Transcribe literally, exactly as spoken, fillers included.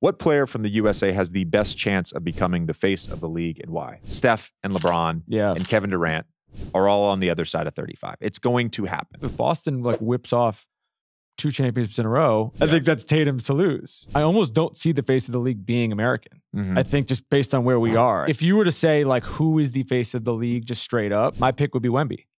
What player from the U S A has the best chance of becoming the face of the league and why? Steph and LeBron yeah. and Kevin Durant are all on the other side of thirty-five. It's going to happen. If Boston like whips off two championships in a row, yeah. I think that's Tatum to lose. I almost don't see the face of the league being American. Mm-hmm. I think just based on where we are. If you were to say like who is the face of the league just straight up, my pick would be Wemby.